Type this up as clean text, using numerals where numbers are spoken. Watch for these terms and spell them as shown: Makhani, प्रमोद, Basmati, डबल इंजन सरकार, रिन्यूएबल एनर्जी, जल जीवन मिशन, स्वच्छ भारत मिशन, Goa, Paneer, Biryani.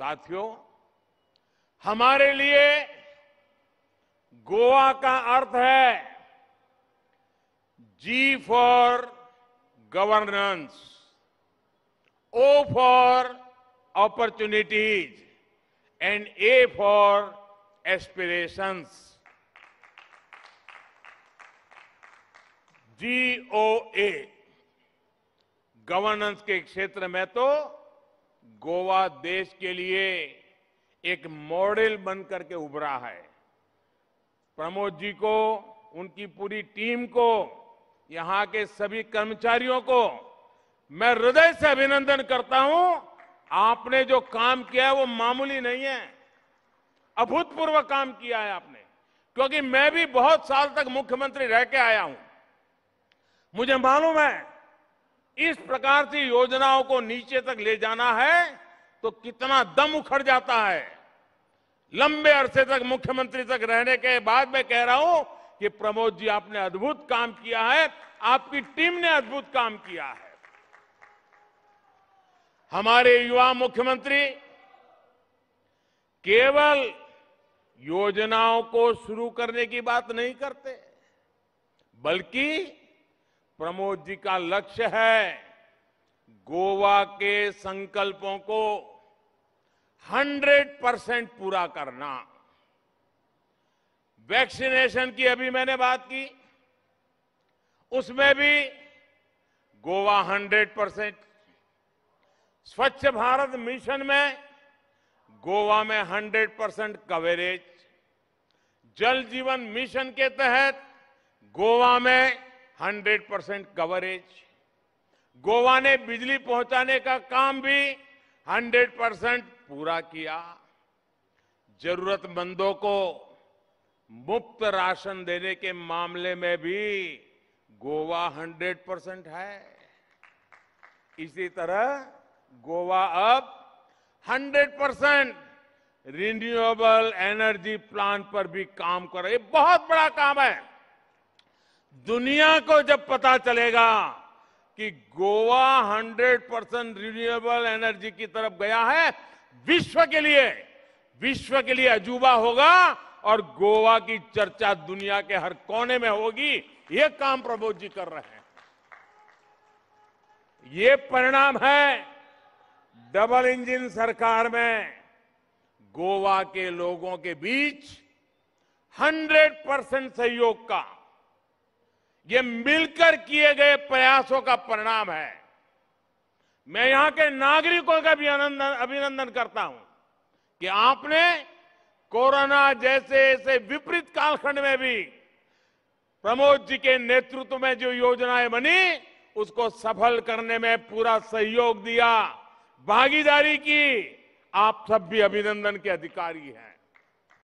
साथियों, हमारे लिए गोवा का अर्थ है G for governance, O for opportunities and A for aspirations. GOA governance के क्षेत्र में तो गोवा देश के लिए एक मॉडल बनकर के उभरा है। प्रमोद जी को, उनकी पूरी टीम को, यहां के सभी कर्मचारियों को मैं हृदय से अभिनंदन करता हूं। आपने जो काम किया है वो मामूली नहीं है, अभूतपूर्व काम किया है आपने, क्योंकि मैं भी बहुत साल तक मुख्यमंत्री रह के आया हूं। मुझे मालूम है इस प्रकार की योजनाओं को नीचे तक ले जाना है तो कितना दम उखड़ जाता है। लंबे अरसे तक मुख्यमंत्री तक रहने के बाद मैं कह रहा हूं कि प्रमोद जी आपने अद्भुत काम किया है, आपकी टीम ने अद्भुत काम किया है। हमारे युवा मुख्यमंत्री केवल योजनाओं को शुरू करने की बात नहीं करते, बल्कि प्रमोद जी का लक्ष्य है गोवा के संकल्पों को 100% पूरा करना। वैक्सीनेशन की अभी मैंने बात की, उसमें भी गोवा 100%, स्वच्छ भारत मिशन में गोवा में 100% कवरेज, जल जीवन मिशन के तहत गोवा में 100% कवरेज, गोवा ने बिजली पहुंचाने का काम भी 100% पूरा किया, जरूरतमंदों को मुफ्त राशन देने के मामले में भी गोवा 100% है। इसी तरह गोवा अब 100% रिन्यूएबल एनर्जी प्लांट पर भी काम कर रहा है। बहुत बड़ा काम है। दुनिया को जब पता चलेगा कि गोवा 100% रिन्यूएबल एनर्जी की तरफ गया है, विश्व के लिए अजूबा होगा और गोवा की चर्चा दुनिया के हर कोने में होगी। ये काम प्रमोद जी कर रहे हैं। ये परिणाम है डबल इंजन सरकार में गोवा के लोगों के बीच 100% सहयोग का, ये मिलकर किए गए प्रयासों का परिणाम है। मैं यहां के नागरिकों का भी अभिनंदन करता हूं कि आपने कोरोना जैसे ऐसे विपरीत कालखंड में भी प्रमोद जी के नेतृत्व में जो योजनाएं बनी उसको सफल करने में पूरा सहयोग दिया, भागीदारी की। आप सब भी अभिनंदन के अधिकारी हैं।